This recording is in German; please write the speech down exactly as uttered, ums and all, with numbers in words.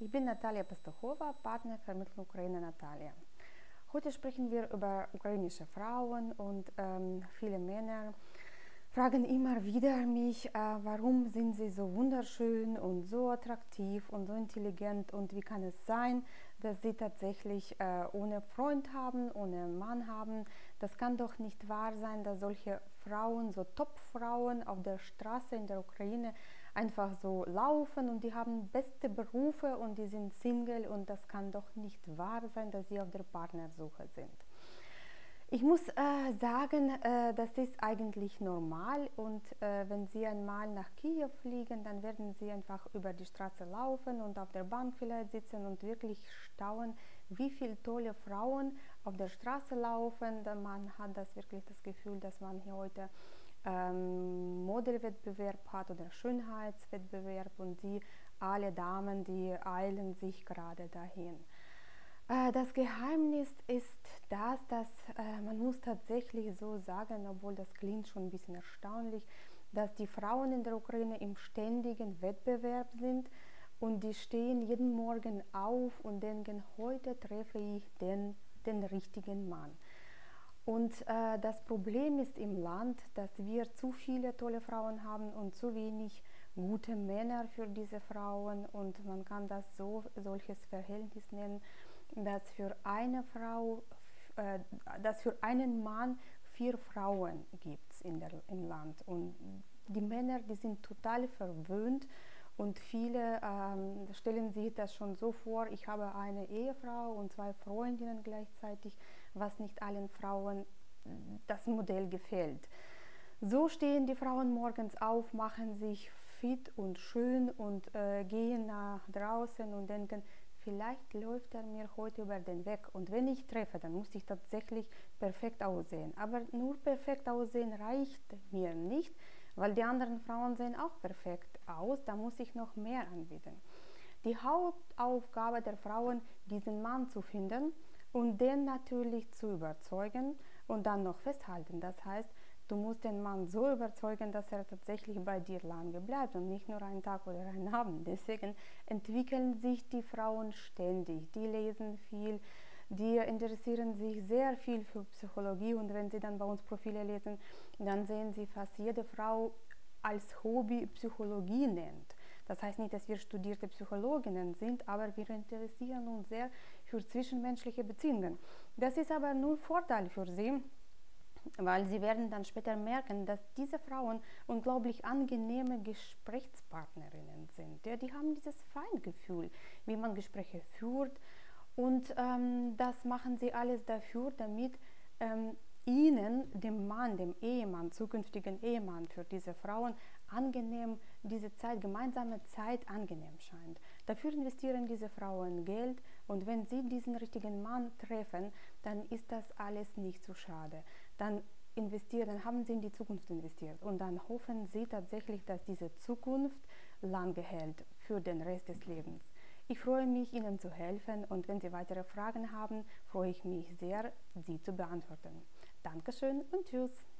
Ich bin Natalya Pastukhova, Partnervermittlung Ukraine Natalya. Heute sprechen wir über ukrainische Frauen und ähm, viele Männer fragen immer wieder mich, äh, warum sind sie so wunderschön und so attraktiv und so intelligent und wie kann es sein, dass sie tatsächlich äh, ohne Freund haben, ohne Mann haben. Das kann doch nicht wahr sein, dass solche Frauen, so Top-Frauen auf der Straße in der Ukraine einfach so laufen und die haben beste Berufe und die sind Single und das kann doch nicht wahr sein, dass sie auf der Partnersuche sind. Ich muss äh, sagen, äh, das ist eigentlich normal und äh, wenn Sie einmal nach Kiew fliegen, dann werden Sie einfach über die Straße laufen und auf der Bank vielleicht sitzen und wirklich staunen, wie viele tolle Frauen auf der Straße laufen. Man hat das wirklich das Gefühl, dass man hier heute ähm, Modelwettbewerb hat oder Schönheitswettbewerb und die alle Damen, die eilen sich gerade dahin. Das Geheimnis ist das, dass äh, man muss tatsächlich so sagen, obwohl das klingt schon ein bisschen erstaunlich, dass die Frauen in der Ukraine im ständigen Wettbewerb sind und die stehen jeden Morgen auf und denken, heute treffe ich den, den richtigen Mann. Und äh, das Problem ist im Land, dass wir zu viele tolle Frauen haben und zu wenig gute Männer für diese Frauen und man kann das so solches Verhältnis nennen, dass für eine Frau, äh, dass für einen Mann vier Frauen gibt in der im Land und die Männer, die sind total verwöhnt und viele ähm, stellen sich das schon so vor, ich habe eine Ehefrau und zwei Freundinnen gleichzeitig, was nicht allen Frauen das Modell gefällt. So stehen die Frauen morgens auf, machen sich fit und schön und äh, gehen nach draußen und denken, vielleicht läuft er mir heute über den Weg und wenn ich treffe, dann muss ich tatsächlich perfekt aussehen. Aber nur perfekt aussehen reicht mir nicht, weil die anderen Frauen sehen auch perfekt aus, da muss ich noch mehr anbieten. Die Hauptaufgabe der Frauen, diesen Mann zu finden und den natürlich zu überzeugen und dann noch festhalten. Das heißt, du musst den Mann so überzeugen, dass er tatsächlich bei dir lange bleibt und nicht nur einen Tag oder einen Abend. Deswegen entwickeln sich die Frauen ständig. Die lesen viel, die interessieren sich sehr viel für Psychologie und wenn sie dann bei uns Profile lesen, dann sehen sie fast jede Frau als Hobby Psychologie nennt. Das heißt nicht, dass wir studierte Psychologinnen sind, aber wir interessieren uns sehr für zwischenmenschliche Beziehungen. Das ist aber nur Vorteil für sie, weil sie werden dann später merken, dass diese Frauen unglaublich angenehme Gesprächspartnerinnen sind. Ja, die haben dieses Feingefühl, wie man Gespräche führt und ähm, das machen sie alles dafür, damit ähm, ihnen, dem Mann, dem Ehemann, zukünftigen Ehemann für diese Frauen angenehm, diese Zeit, gemeinsame Zeit angenehm scheint. Dafür investieren diese Frauen Geld und wenn sie diesen richtigen Mann treffen, dann ist das alles nicht zu schade. Dann investieren, dann haben sie in die Zukunft investiert und dann hoffen sie tatsächlich, dass diese Zukunft lange hält für den Rest des Lebens. Ich freue mich, Ihnen zu helfen und wenn Sie weitere Fragen haben, freue ich mich sehr, sie zu beantworten. Dankeschön und tschüss!